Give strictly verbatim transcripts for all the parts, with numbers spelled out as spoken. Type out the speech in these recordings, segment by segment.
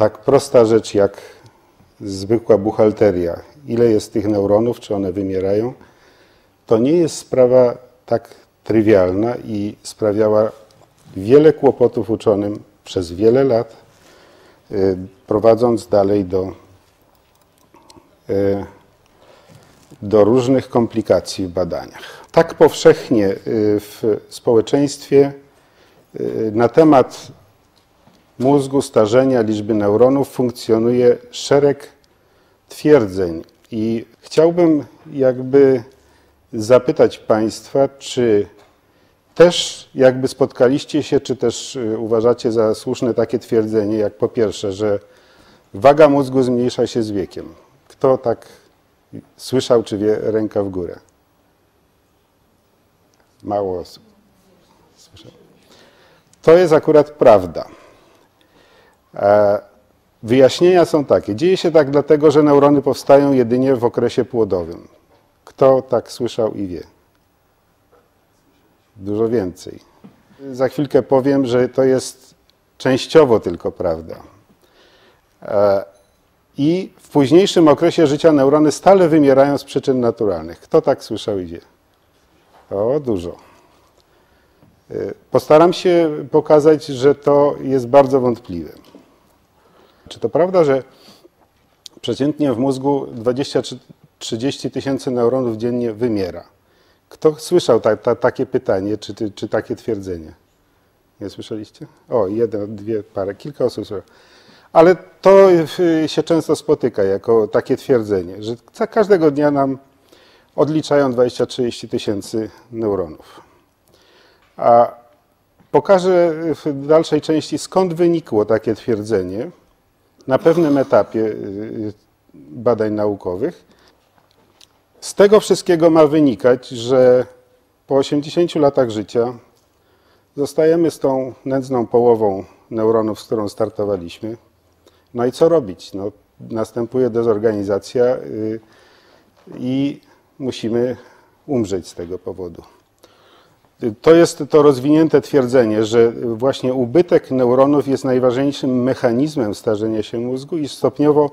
tak prosta rzecz jak zwykła buchalteria, ile jest tych neuronów, czy one wymierają, to nie jest sprawa tak trywialna i sprawiała wiele kłopotów uczonym przez wiele lat, prowadząc dalej do, do różnych komplikacji w badaniach. Tak powszechnie w społeczeństwie na temat mózgu, starzenia, liczby neuronów funkcjonuje szereg twierdzeń i chciałbym jakby zapytać Państwa, czy też jakby spotkaliście się, czy też uważacie za słuszne takie twierdzenie, jak po pierwsze, że waga mózgu zmniejsza się z wiekiem. Kto tak słyszał, czy wie, ręka w górę? Mało osób. Słyszałem. To jest akurat prawda. Wyjaśnienia są takie. Dzieje się tak dlatego, że neurony powstają jedynie w okresie płodowym. Kto tak słyszał i wie? Dużo więcej. Za chwilkę powiem, że to jest częściowo tylko prawda. I w późniejszym okresie życia neurony stale wymierają z przyczyn naturalnych. Kto tak słyszał i wie? O, dużo. Postaram się pokazać, że to jest bardzo wątpliwe. Czy to prawda, że przeciętnie w mózgu dwadzieścia do trzydziestu tysięcy neuronów dziennie wymiera? Kto słyszał ta, ta, takie pytanie, czy, czy, czy takie twierdzenie? Nie słyszeliście? O, jeden, dwie, parę, kilka osób słyszało. Ale to się często spotyka jako takie twierdzenie, że każdego dnia nam odliczają dwadzieścia do trzydziestu tysięcy neuronów. A pokażę w dalszej części, skąd wynikło takie twierdzenie na pewnym etapie badań naukowych. Z tego wszystkiego ma wynikać, że po osiemdziesięciu latach życia zostajemy z tą nędzną połową neuronów, z którą startowaliśmy. No i co robić? No, następuje dezorganizacja i musimy umrzeć z tego powodu. To jest to rozwinięte twierdzenie, że właśnie ubytek neuronów jest najważniejszym mechanizmem starzenia się mózgu i stopniowo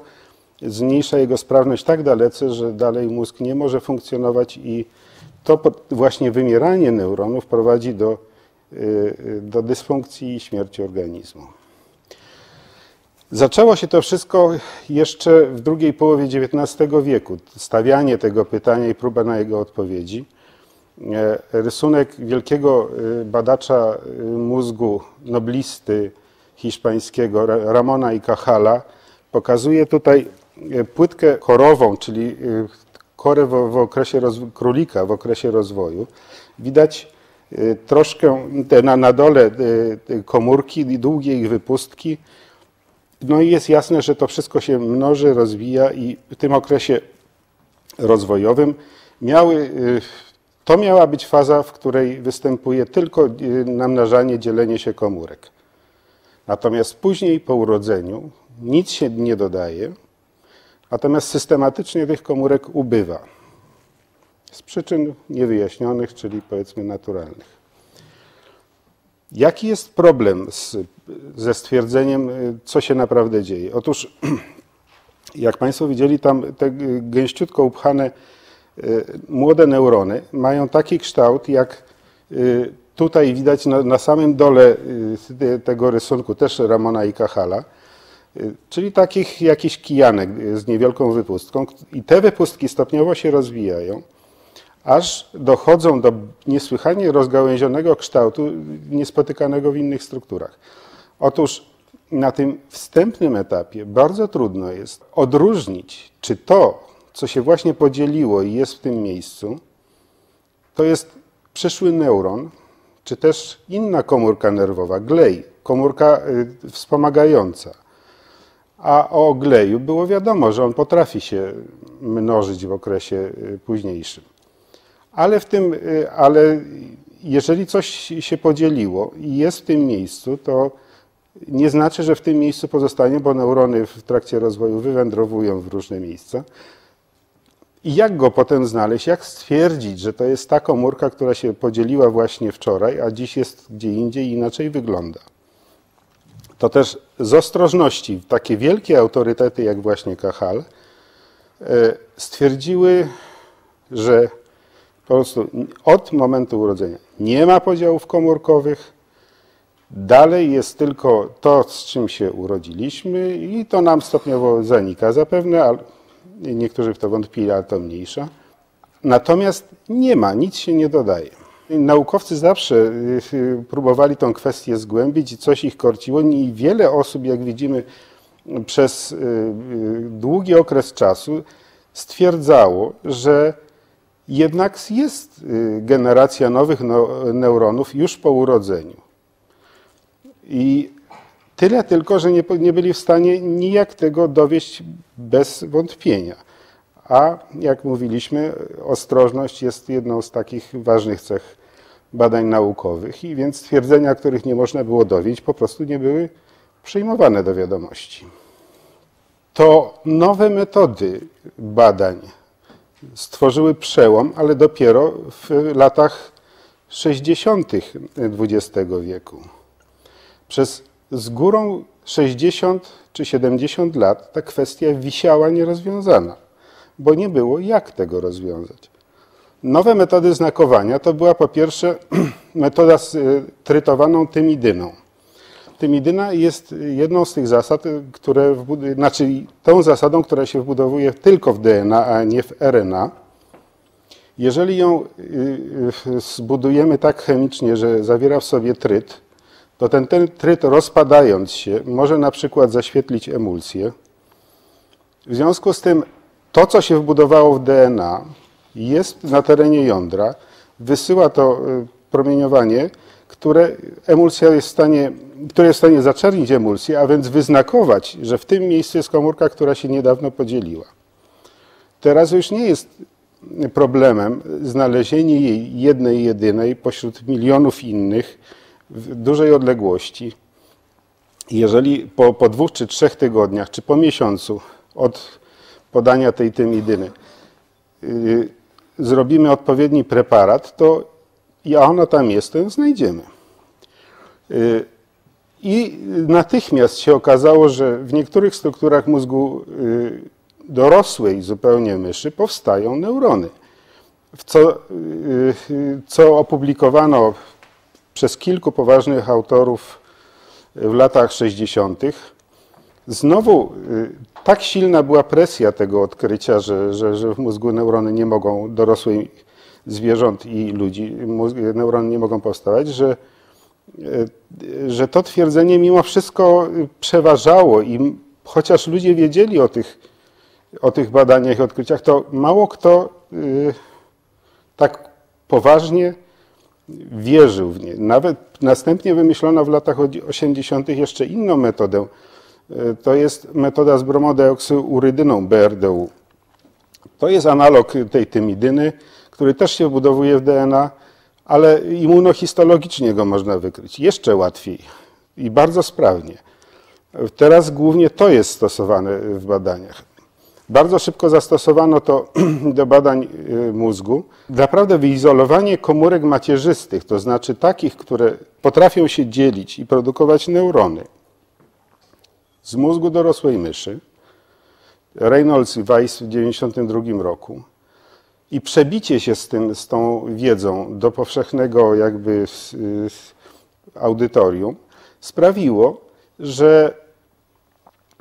zmniejsza jego sprawność tak dalece, że dalej mózg nie może funkcjonować i to właśnie wymieranie neuronów prowadzi do, do dysfunkcji i śmierci organizmu. Zaczęło się to wszystko jeszcze w drugiej połowie dziewiętnastego wieku. Stawianie tego pytania i próba na jego odpowiedzi. Rysunek wielkiego badacza mózgu, noblisty hiszpańskiego, Ramona i Cajala, pokazuje tutaj płytkę korową, czyli korę w okresie królika w okresie rozwoju. Widać troszkę na, na dole komórki i długie ich wypustki. No i jest jasne, że to wszystko się mnoży, rozwija i w tym okresie rozwojowym miały, to miała być faza, w której występuje tylko namnażanie, dzielenie się komórek. Natomiast później po urodzeniu nic się nie dodaje, natomiast systematycznie tych komórek ubywa. Z przyczyn niewyjaśnionych, czyli powiedzmy naturalnych. Jaki jest problem z, ze stwierdzeniem, co się naprawdę dzieje? Otóż, jak Państwo widzieli, tam te gęściutko upchane młode neurony mają taki kształt, jak tutaj widać na, na samym dole tego rysunku, też Ramona i Cajala, czyli takich jakichś kijanek z niewielką wypustką. I te wypustki stopniowo się rozwijają, aż dochodzą do niesłychanie rozgałęzionego kształtu, niespotykanego w innych strukturach. Otóż na tym wstępnym etapie bardzo trudno jest odróżnić, czy to, co się właśnie podzieliło i jest w tym miejscu, to jest przyszły neuron, czy też inna komórka nerwowa, glej, komórka wspomagająca. A o gleju było wiadomo, że on potrafi się mnożyć w okresie późniejszym. Ale, w tym, ale jeżeli coś się podzieliło i jest w tym miejscu, to nie znaczy, że w tym miejscu pozostanie, bo neurony w trakcie rozwoju wywędrowują w różne miejsca. I jak go potem znaleźć, jak stwierdzić, że to jest ta komórka, która się podzieliła właśnie wczoraj, a dziś jest gdzie indziej i inaczej wygląda. to też z ostrożności takie wielkie autorytety jak właśnie Cajal stwierdziły, że po prostu od momentu urodzenia nie ma podziałów komórkowych, dalej jest tylko to, z czym się urodziliśmy i to nam stopniowo zanika zapewne, ale niektórzy w to wątpili, ale to mniejsza. Natomiast nie ma, nic się nie dodaje. Naukowcy zawsze próbowali tę kwestię zgłębić i coś ich korciło i wiele osób, jak widzimy, przez długi okres czasu stwierdzało, że jednak jest generacja nowych neuronów już po urodzeniu. I tyle tylko, że nie, nie byli w stanie nijak tego dowieść bez wątpienia. A jak mówiliśmy, ostrożność jest jedną z takich ważnych cech badań naukowych i więc twierdzenia, których nie można było dowieść, po prostu nie były przyjmowane do wiadomości. To nowe metody badań stworzyły przełom, ale dopiero w latach sześćdziesiątych dwudziestego wieku. Przez z górą sześćdziesiąt czy siedemdziesiąt lat ta kwestia wisiała nierozwiązana, bo nie było jak tego rozwiązać. Nowe metody znakowania to była po pierwsze metoda z trytowaną tymidyną. Tymidyna jest jedną z tych zasad, które, w, znaczy tą zasadą, która się wbudowuje tylko w D N A, a nie w R N A. Jeżeli ją zbudujemy tak chemicznie, że zawiera w sobie tryt, to ten, ten tryt rozpadając się może na przykład zaświetlić emulsję. W związku z tym to, co się wbudowało w D N A, jest na terenie jądra, wysyła to promieniowanie, które, emulsja jest w stanie, które jest w stanie zaczernić emulsję, a więc wyznakować, że w tym miejscu jest komórka, która się niedawno podzieliła. Teraz już nie jest problemem znalezienie jej jednej, jedynej pośród milionów innych w dużej odległości. Jeżeli po, po dwóch czy trzech tygodniach, czy po miesiącu od podania tej tymidyny yy, zrobimy odpowiedni preparat, to a ona tam jest, to ją znajdziemy. Yy, I natychmiast się okazało, że w niektórych strukturach mózgu yy, dorosłej zupełnie myszy powstają neurony, w co, yy, co opublikowano przez kilku poważnych autorów w latach sześćdziesiątych. Znowu tak silna była presja tego odkrycia, że, że, że w mózgu neurony nie mogą, dorosłych zwierząt i ludzi, mózg, neurony nie mogą powstawać, że, że to twierdzenie mimo wszystko przeważało i chociaż ludzie wiedzieli o tych, o tych badaniach i odkryciach, to mało kto yy, tak poważnie wierzył w nie. Nawet następnie wymyślono w latach osiemdziesiątych jeszcze inną metodę. To jest metoda z bromodeoksyurydyną, B R D U. To jest analog tej tymidyny, który też się wbudowuje w D N A, ale immunohistologicznie go można wykryć. Jeszcze łatwiej i bardzo sprawnie. Teraz głównie to jest stosowane w badaniach. Bardzo szybko zastosowano to do badań mózgu. Naprawdę wyizolowanie komórek macierzystych, to znaczy takich, które potrafią się dzielić i produkować neurony z mózgu dorosłej myszy, Reynolds i Weiss w tysiąc dziewięćset dziewięćdziesiątym drugim roku i przebicie się z, tym, z tą wiedzą do powszechnego jakby audytorium sprawiło, że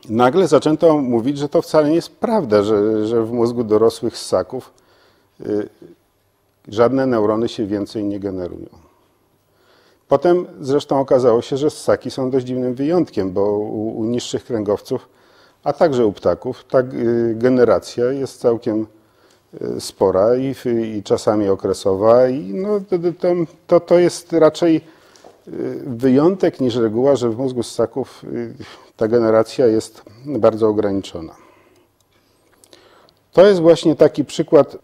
nagle zaczęto mówić, że to wcale nie jest prawda, że, że w mózgu dorosłych ssaków yy, żadne neurony się więcej nie generują. Potem zresztą okazało się, że ssaki są dość dziwnym wyjątkiem, bo u, u niższych kręgowców, a także u ptaków, ta yy, generacja jest całkiem yy, spora i, i czasami okresowa. I no, to, to, to jest raczej wyjątek niż reguła, że w mózgu ssaków ta generacja jest bardzo ograniczona. To jest właśnie taki przykład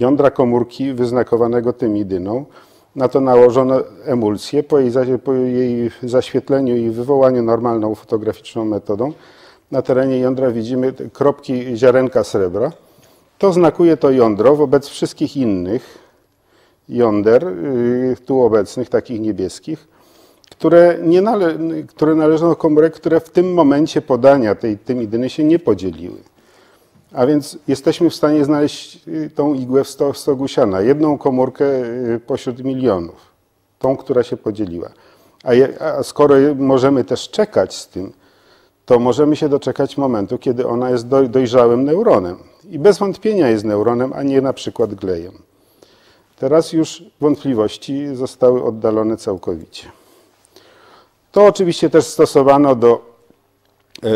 jądra komórki wyznakowanego tymidyną. Na to nałożono emulsję. Po jej, po jej zaświetleniu i wywołaniu normalną fotograficzną metodą na terenie jądra widzimy kropki ziarenka srebra. To znakuje to jądro wobec wszystkich innych jąder tu obecnych, takich niebieskich. które, nie nale które należą do komórek, które w tym momencie podania tej tymidiny się nie podzieliły. A więc jesteśmy w stanie znaleźć tą igłę w stogu siana, jedną komórkę pośród milionów, tą, która się podzieliła. A, je, a skoro możemy też czekać z tym, to możemy się doczekać momentu, kiedy ona jest dojrzałym neuronem. I bez wątpienia jest neuronem, a nie na przykład glejem. Teraz już wątpliwości zostały oddalone całkowicie. To oczywiście też stosowano do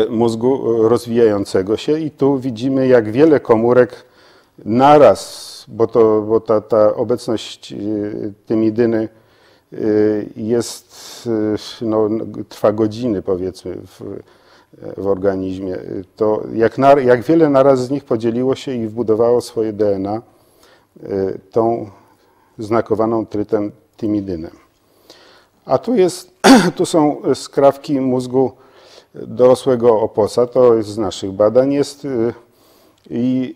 mózgu rozwijającego się i tu widzimy, jak wiele komórek naraz, bo, to, bo ta, ta obecność tymidyny jest, no, trwa godziny, powiedzmy, w, w organizmie, to jak, na, jak wiele naraz z nich podzieliło się i wbudowało swoje D N A, tą znakowaną trytem tymidynę. A tu, jest, tu są skrawki mózgu dorosłego oposa, to jest z naszych badań jest i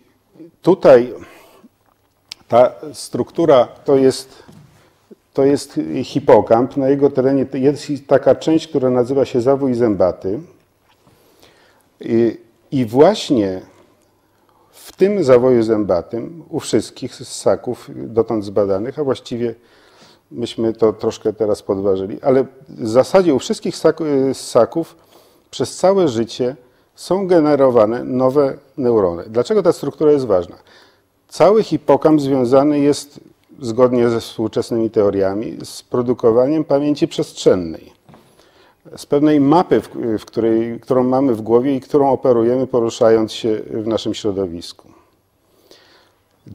tutaj ta struktura to jest, to jest hipokamp, na jego terenie jest taka część, która nazywa się zawój zębaty i, i właśnie w tym zawoju zębatym u wszystkich ssaków dotąd zbadanych, a właściwie myśmy to troszkę teraz podważyli, ale w zasadzie u wszystkich ssaków przez całe życie są generowane nowe neurony. Dlaczego ta struktura jest ważna? Cały hipokamp związany jest, zgodnie ze współczesnymi teoriami, z produkowaniem pamięci przestrzennej. Z pewnej mapy, w której, którą mamy w głowie i którą operujemy, poruszając się w naszym środowisku.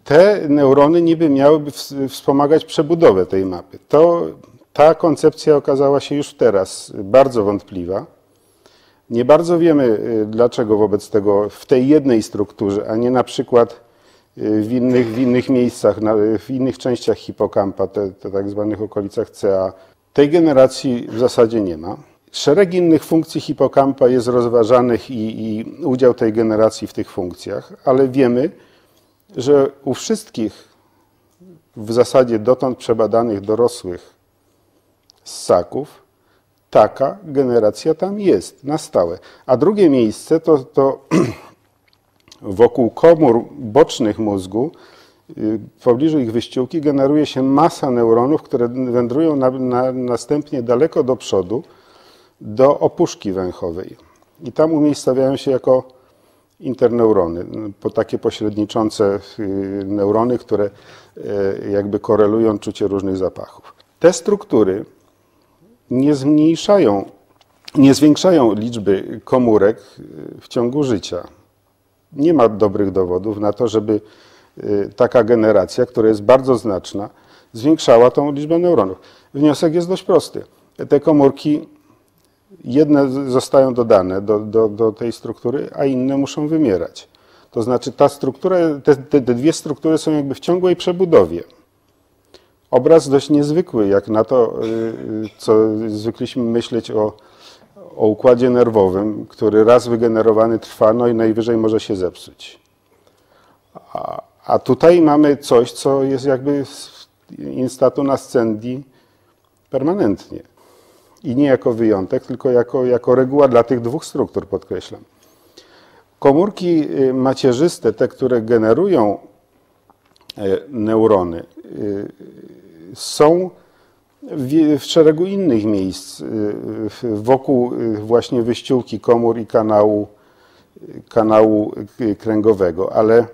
Te neurony niby miałyby wspomagać przebudowę tej mapy. To, ta koncepcja okazała się już teraz bardzo wątpliwa. Nie bardzo wiemy, dlaczego wobec tego w tej jednej strukturze, a nie na przykład w innych, w innych miejscach, w innych częściach hipokampa, te, te tak zwanych okolicach C A, tej generacji w zasadzie nie ma. Szereg innych funkcji hipokampa jest rozważanych i, i udział tej generacji w tych funkcjach, ale wiemy, że u wszystkich w zasadzie dotąd przebadanych dorosłych ssaków taka generacja tam jest na stałe. A drugie miejsce to, to wokół komór bocznych mózgu, w pobliżu ich wyściółki generuje się masa neuronów, które wędrują na, na, następnie daleko do przodu, do opuszki węchowej. I tam umiejscawiają się jako interneurony, po takie pośredniczące neurony, które jakby korelują czucie różnych zapachów. Te struktury nie zmniejszają, nie zwiększają liczby komórek w ciągu życia. Nie ma dobrych dowodów na to, żeby taka generacja, która jest bardzo znaczna, zwiększała tą liczbę neuronów. Wniosek jest dość prosty. Te komórki jedne zostają dodane do, do, do tej struktury, a inne muszą wymierać. To znaczy ta struktura, te, te dwie struktury są jakby w ciągłej przebudowie. Obraz dość niezwykły, jak na to, co zwykliśmy myśleć o, o układzie nerwowym, który raz wygenerowany trwa, no i najwyżej może się zepsuć. A, a tutaj mamy coś, co jest jakby in statu nascendi permanentnie. I nie jako wyjątek, tylko jako, jako reguła dla tych dwóch struktur, podkreślam. Komórki macierzyste, te, które generują neurony, są w, w szeregu innych miejsc, wokół właśnie wyściółki komór i kanału, kanału kręgowego, ale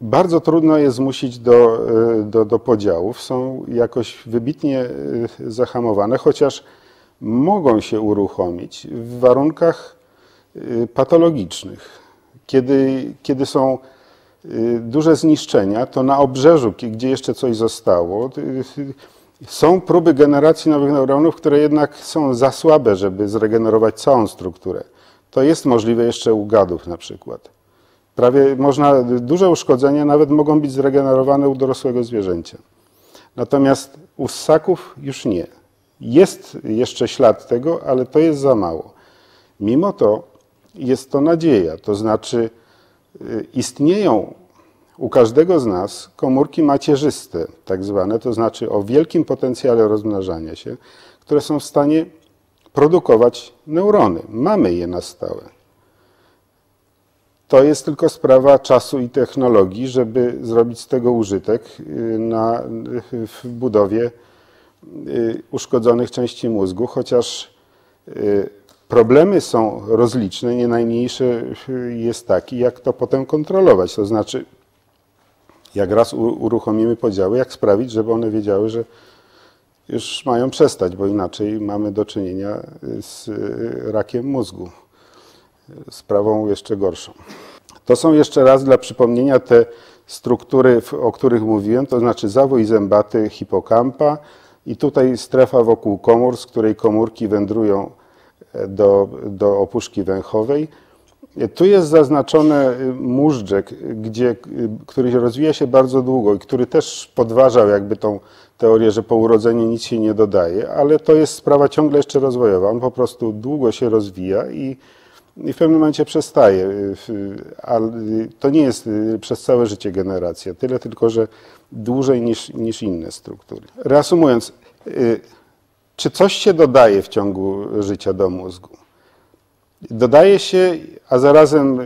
bardzo trudno je zmusić do, do, do podziałów, są jakoś wybitnie zahamowane, chociaż mogą się uruchomić w warunkach patologicznych. Kiedy, kiedy są duże zniszczenia, to na obrzeżu, gdzie jeszcze coś zostało, są próby generacji nowych neuronów, które jednak są za słabe, żeby zregenerować całą strukturę. To jest możliwe jeszcze u gadów na przykład. Prawie można, duże uszkodzenia nawet mogą być zregenerowane u dorosłego zwierzęcia. Natomiast u ssaków już nie. Jest jeszcze ślad tego, ale to jest za mało. Mimo to jest to nadzieja, to znaczy istnieją u każdego z nas komórki macierzyste, tak zwane, to znaczy o wielkim potencjale rozmnażania się, które są w stanie produkować neurony. Mamy je na stałe. To jest tylko sprawa czasu i technologii, żeby zrobić z tego użytek na, w budowie uszkodzonych części mózgu, chociaż problemy są rozliczne, nie najmniejszy jest taki, jak to potem kontrolować. To znaczy, jak raz uruchomimy podziały, jak sprawić, żeby one wiedziały, że już mają przestać, bo inaczej mamy do czynienia z rakiem mózgu, sprawą jeszcze gorszą. To są jeszcze raz dla przypomnienia te struktury, o których mówiłem, to znaczy zawój zębaty hipokampa i tutaj strefa wokół komór, z której komórki wędrują do, do opuszki węchowej. Tu jest zaznaczony móżdżek, gdzie, który rozwija się bardzo długo i który też podważał jakby tą teorię, że po urodzeniu nic się nie dodaje, ale to jest sprawa ciągle jeszcze rozwojowa. On po prostu długo się rozwija i, i w pewnym momencie przestaje. Ale to nie jest przez całe życie generacja, tyle tylko, że dłużej niż, niż inne struktury. Reasumując, czy coś się dodaje w ciągu życia do mózgu? Dodaje się, a zarazem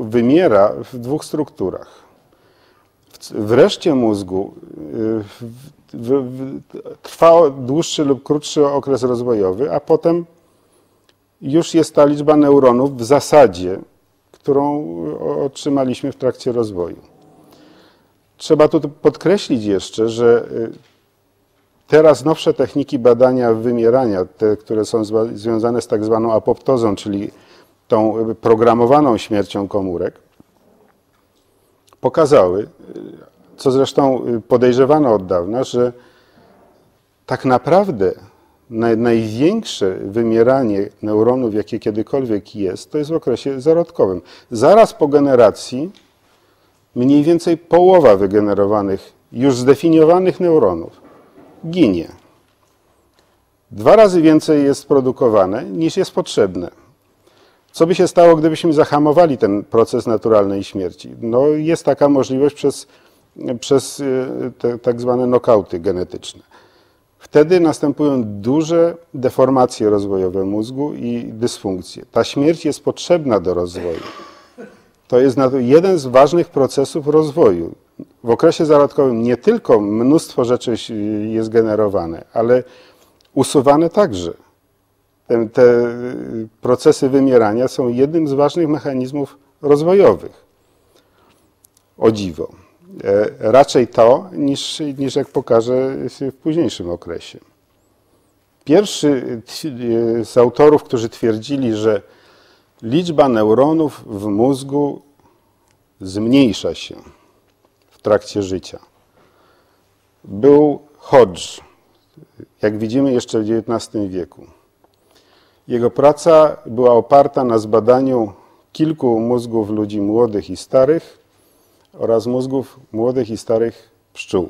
wymiera w dwóch strukturach. W reszcie mózgu trwa dłuższy lub krótszy okres rozwojowy, a potem już jest ta liczba neuronów w zasadzie, którą otrzymaliśmy w trakcie rozwoju. Trzeba tu podkreślić jeszcze, że teraz nowsze techniki badania wymierania, te, które są związane z tak zwaną apoptozą, czyli tą programowaną śmiercią komórek, pokazały, co zresztą podejrzewano od dawna, że tak naprawdę naj, największe wymieranie neuronów, jakie kiedykolwiek jest, to jest w okresie zarodkowym. Zaraz po generacji mniej więcej połowa wygenerowanych, już zdefiniowanych neuronów ginie. Dwa razy więcej jest produkowane niż jest potrzebne. Co by się stało, gdybyśmy zahamowali ten proces naturalnej śmierci? No, jest taka możliwość przez, przez te tak zwane knockouty genetyczne. Wtedy następują duże deformacje rozwojowe mózgu i dysfunkcje. Ta śmierć jest potrzebna do rozwoju. To jest jeden z ważnych procesów rozwoju. W okresie zarodkowym nie tylko mnóstwo rzeczy jest generowane, ale usuwane także. Te, te procesy wymierania są jednym z ważnych mechanizmów rozwojowych. O dziwo. Raczej to, niż, niż jak pokażę w późniejszym okresie. Pierwszy z autorów, którzy twierdzili, że liczba neuronów w mózgu zmniejsza się w trakcie życia, był Hodge, jak widzimy jeszcze w dziewiętnastym wieku. Jego praca była oparta na zbadaniu kilku mózgów ludzi młodych i starych oraz mózgów młodych i starych pszczół.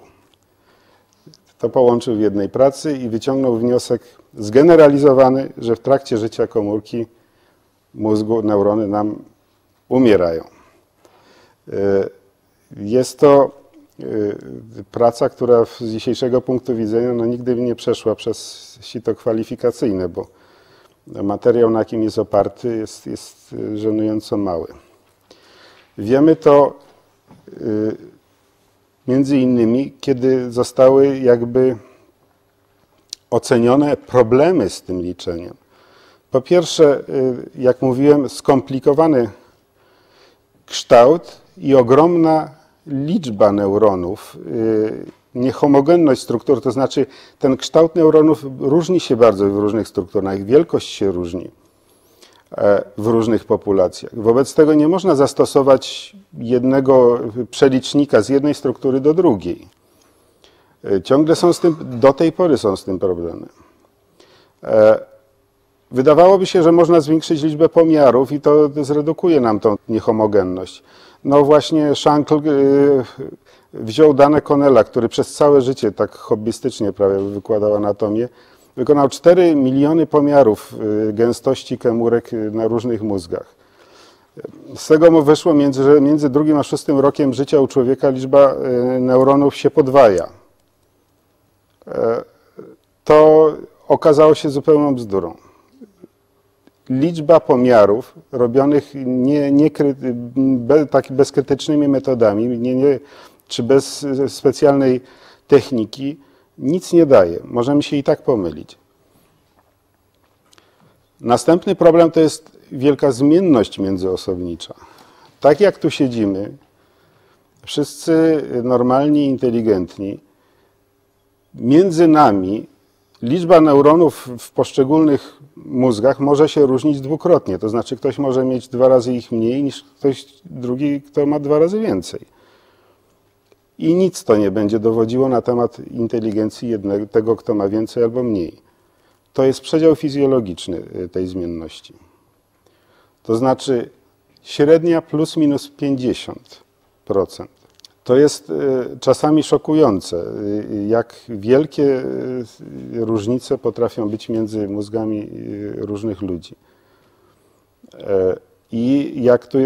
To połączył w jednej pracy i wyciągnął wniosek zgeneralizowany, że w trakcie życia komórki mózgu neurony nam umierają. Jest to praca, która z dzisiejszego punktu widzenia no, nigdy nie przeszła przez sito kwalifikacyjne, bo materiał, na jakim jest oparty, jest, jest żenująco mały. Wiemy to między innymi, kiedy zostały jakby ocenione problemy z tym liczeniem. Po pierwsze, jak mówiłem, skomplikowany kształt i ogromna liczba neuronów, niehomogenność struktur, to znaczy ten kształt neuronów różni się bardzo w różnych strukturach, wielkość się różni w różnych populacjach. Wobec tego nie można zastosować jednego przelicznika z jednej struktury do drugiej. Ciągle są z tym, do tej pory są z tym problemy. Wydawałoby się, że można zwiększyć liczbę pomiarów i to zredukuje nam tą niehomogenność. No właśnie Shankle wziął dane Konela, który przez całe życie tak hobbystycznie prawie wykładał anatomię. Wykonał cztery miliony pomiarów gęstości komórek na różnych mózgach. Z tego mu wyszło, między, że między drugim a szóstym rokiem życia u człowieka liczba neuronów się podwaja. To okazało się zupełną bzdurą. Liczba pomiarów robionych nie, nie, be, tak bezkrytycznymi metodami nie, nie, czy bez specjalnej techniki nic nie daje. Możemy się i tak pomylić. Następny problem to jest wielka zmienność międzyosobnicza. Tak jak tu siedzimy, wszyscy normalni, inteligentni, między nami liczba neuronów w poszczególnych mózgach może się różnić dwukrotnie. To znaczy ktoś może mieć dwa razy ich mniej niż ktoś drugi, kto ma dwa razy więcej. I nic to nie będzie dowodziło na temat inteligencji jednego, tego, kto ma więcej albo mniej. To jest przedział fizjologiczny tej zmienności. To znaczy średnia plus minus pięćdziesiąt procent. To jest czasami szokujące, jak wielkie różnice potrafią być między mózgami różnych ludzi. I jak tu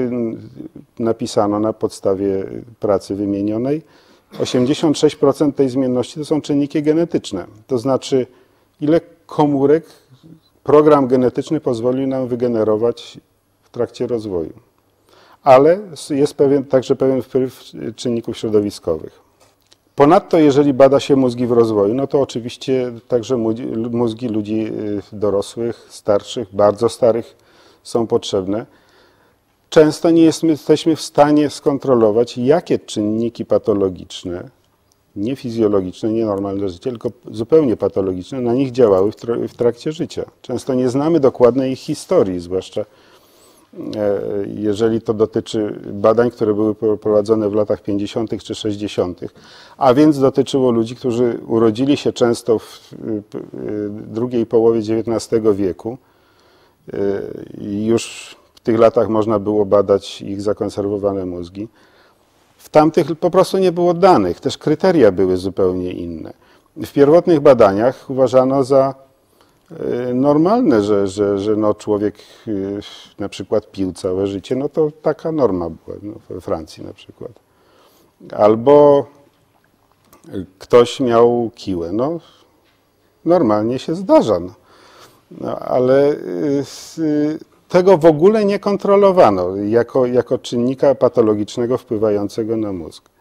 napisano na podstawie pracy wymienionej, osiemdziesiąt sześć procent tej zmienności to są czynniki genetyczne. To znaczy, ile komórek program genetyczny pozwolił nam wygenerować w trakcie rozwoju. Ale jest pewien, także pewien wpływ czynników środowiskowych. Ponadto, jeżeli bada się mózgi w rozwoju, no to oczywiście także mózgi ludzi dorosłych, starszych, bardzo starych są potrzebne. Często nie jesteśmy w stanie skontrolować, jakie czynniki patologiczne, nie fizjologiczne, nienormalne życie, tylko zupełnie patologiczne, na nich działały w trakcie życia. Często nie znamy dokładnej ich historii, zwłaszcza jeżeli to dotyczy badań, które były prowadzone w latach pięćdziesiątych czy sześćdziesiątych, a więc dotyczyło ludzi, którzy urodzili się często w drugiej połowie dziewiętnastego wieku. Już w tych latach można było badać ich zakonserwowane mózgi. W tamtych po prostu nie było danych, też kryteria były zupełnie inne. W pierwotnych badaniach uważano za normalne, że, że, że no człowiek na przykład pił całe życie, no to taka norma była no we Francji na przykład. Albo ktoś miał kiłę, no normalnie się zdarza, no. No, ale tego w ogóle nie kontrolowano jako, jako czynnika patologicznego wpływającego na mózg.